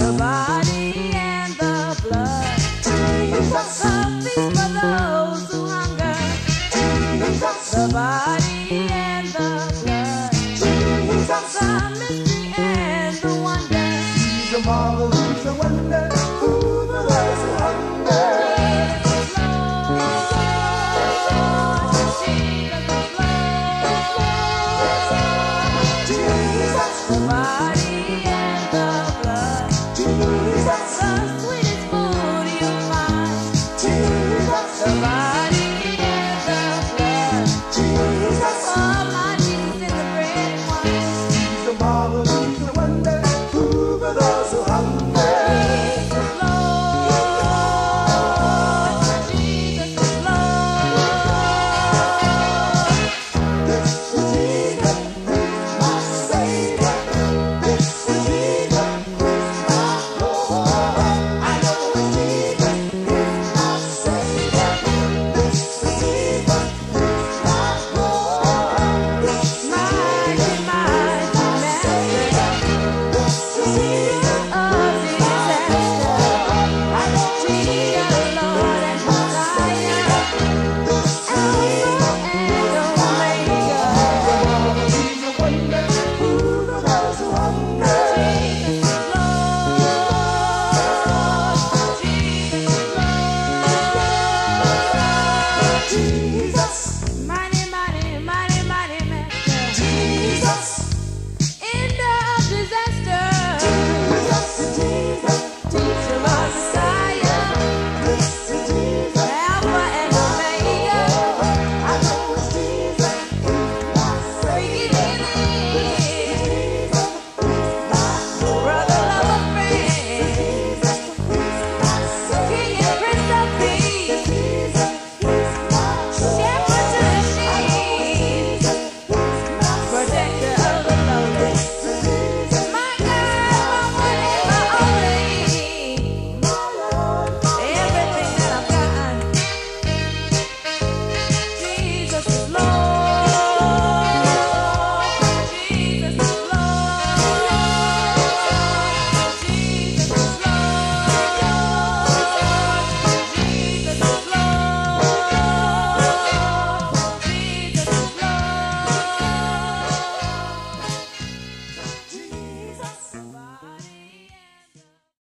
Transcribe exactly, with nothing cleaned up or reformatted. the body and the blood. The cup is for those who hunger. The body and the blood. The mystery and the wonder. He's a marvel, he's a wonder. Who the loves who hunger? Jesus, Lord, Jesus, Lord, Jesus, the body.